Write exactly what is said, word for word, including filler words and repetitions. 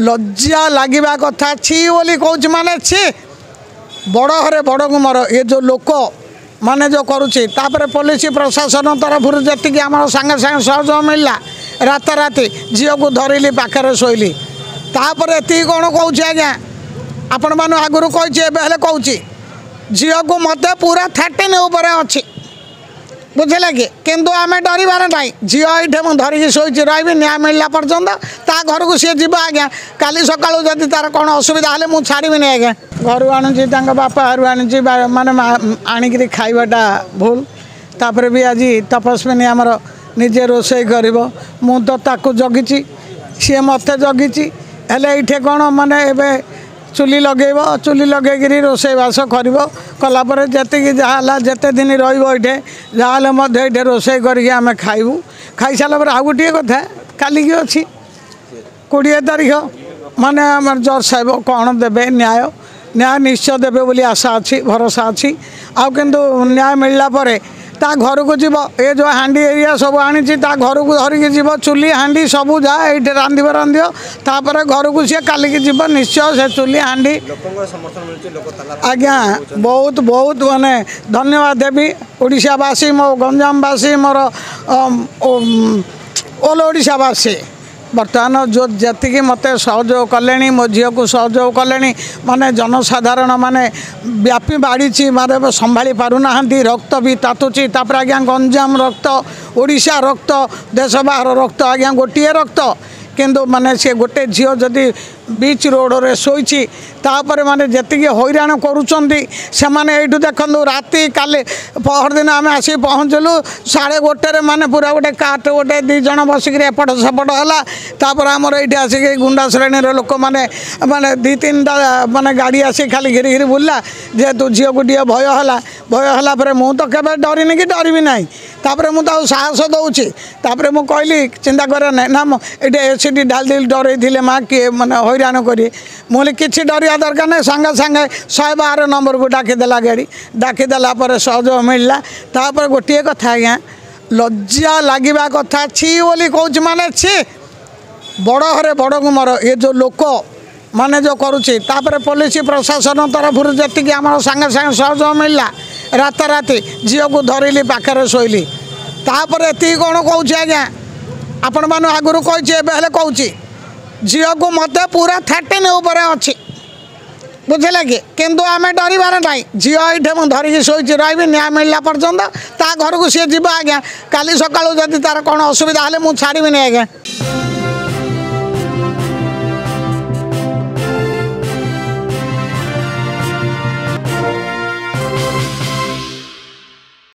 लज्जा लगवा कथा छी बोली कौच माने छी बड़ हरे बड़ गुमर ये जो लोक माने जो करुचे तापर पुलिस प्रशासन तरफ जी आम सांगे सांगे सहज मिलला राताराति झील को धरली पाखे शोली तापर ये कौन कौच आज्ञा आपण मान आगुरी कही कौच झील को मत पूरा थर्टीन अच्छी बुझे कि किंतु आम डरबार ना झील ये मुझे शोची रही न्याय मिलला पर्यटन ता घर को सी जीव आज्ञा का सका जब तार कौन असुविधा है मुझे छाड़ी नहीं आज्ञा घर आणुची बापा घर आणुची माने आणिकी खाइबाटा भूल तापर भी आज तपस्विनी आमर निजे रोसई कर मुझे ताकू जगिची सी मत जगिची हेले ये कौन माने चुली लगे चुली लगे रोसई बास कर कलापर जी जहाँ जिते दिन रही जहाँ रोसई करें खाइबू खाई सारापर आउ गोटे कथा काली की अच्छी कोड़े तारीख मानने जज साहेब कौन देवे न्याय न्याय निश्चय देवे बोली आशा अच्छी भरोसा अच्छी आउ किंतु न्याय मिलला परे ता घर को जीव ये जो हाँ एरिया सब आनी घर को धरिकी जीव चुली हाँ सब जहाँ ये रांधि रांधि तापर घर को सी कालिकी जीव निश्चय से चुली हाँ आज्ञा बहुत बहुत माने धन्यवाद देवी ओडिशावासी मो गंजामवासी मोर ऑल ओडिशावासी बर्तमान जो जी मत सहयोग कले मो झील को सहयोग कले माने जनसाधारण माने व्यापी बाड़ी मारे संभा पारना रक्त भी तातुची तापर आज्ञा गंजाम रक्त ओडिशा रक्त देश बाहर रक्त आज्ञा गोटे रक्त किंतु माने से गोटे झील जदि बीच रोड रे शोची तापर माने जी हईराण कर देखु राति काले पहर दिन आम आसी पहुँचलु साढ़े गोटे माने पूरा गोटे काट गोटे दीज बसिक एपट सेपट है तापर आमर ये आसिक गुंडा श्रेणी लोक मैंने माने दी तीन टा माने गाड़ी आसी खाली घिरी घिरी बुल्ला जेहेतु झील को टे भय है भय है मुझे केवे डरनी कि डर भी ना तापर मुझे साहस दौची तापर मु कहली चिंता करे ना ये एसीडी ढाल दी डर माँ किए मैंने हईराण करे मुझे किसी डरिया दरकार नहीं सांगे सांगे शहे बार नंबर को डाकीदेला गाड़ी डाकीदेला सहयोग मिलला तापर गोटे कथा आज्ञा लज्जा लगवा कथा छी बोली कौच माने छी बड़ हरे बड़ गुमर ये जो लोक माने जो करुचे तापर पुलिस प्रशासन तरफ जी आम सांगे सांगे सहयोग मिलला राताराति झील को धरली पाखे शोली तापर ये कौन कौच आज्ञा आपण मान आगुरी कही कौच झील को मत पूरा थर्टीन अच्छी बुझे कि किंतु आम डरबार ना झील ये मुझे धरिकी शोची रही न्याय मिलला पर्यटन ता घर को सी जीव आज्ञा का सका जब तार कौन असुविधा है मुझे छाड़ी नहीं आज्ञा।